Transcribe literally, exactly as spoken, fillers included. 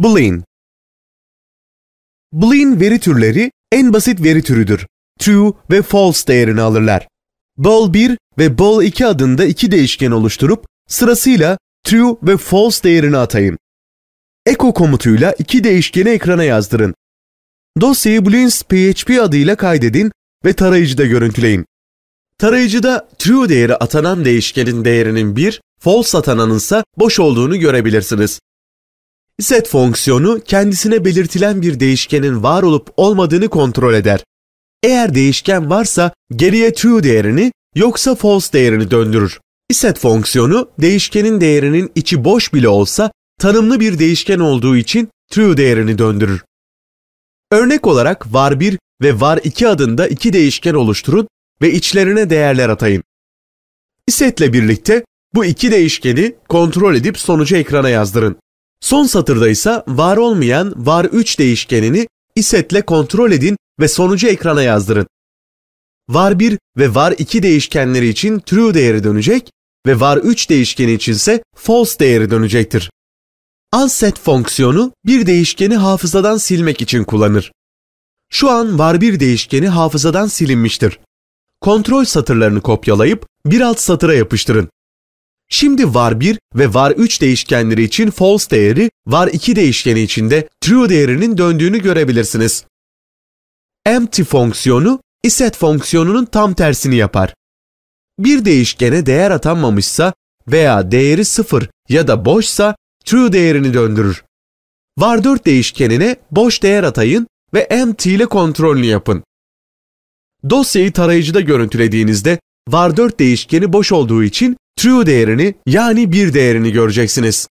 Boolean. Boolean veri türleri en basit veri türüdür. True ve false değerini alırlar. bool bir ve bool iki adında iki değişken oluşturup sırasıyla true ve false değerini atayın. Echo komutuyla iki değişkeni ekrana yazdırın. Dosyayı booleans nokta p h p adıyla kaydedin ve tarayıcıda görüntüleyin. Tarayıcıda true değeri atanan değişkenin değerinin bir, false atananınsa boş olduğunu görebilirsiniz. Set fonksiyonu kendisine belirtilen bir değişkenin var olup olmadığını kontrol eder. Eğer değişken varsa geriye true değerini yoksa false değerini döndürür. Set fonksiyonu değişkenin değerinin içi boş bile olsa tanımlı bir değişken olduğu için true değerini döndürür. Örnek olarak var bir ve var iki adında iki değişken oluşturun ve içlerine değerler atayın. Setle birlikte bu iki değişkeni kontrol edip sonucu ekrana yazdırın. Son satırda ise var olmayan var üç değişkenini setle kontrol edin ve sonucu ekrana yazdırın. var bir ve var iki değişkenleri için true değeri dönecek ve var üç değişkeni içinse false değeri dönecektir. Unset fonksiyonu bir değişkeni hafızadan silmek için kullanır. Şu an var bir değişkeni hafızadan silinmiştir. Kontrol satırlarını kopyalayıp bir alt satıra yapıştırın. Şimdi var bir ve var üç değişkenleri için false değeri, var iki değişkeni için de true değerinin döndüğünü görebilirsiniz. Empty fonksiyonu iset fonksiyonunun tam tersini yapar. Bir değişkene değer atanmamışsa veya değeri sıfır ya da boşsa true değerini döndürür. var dört değişkenine boş değer atayın ve empty ile kontrolünü yapın. Dosyayı tarayıcıda görüntülediğinizde var dört değişkeni boş olduğu için true değerini yani bir değerini göreceksiniz.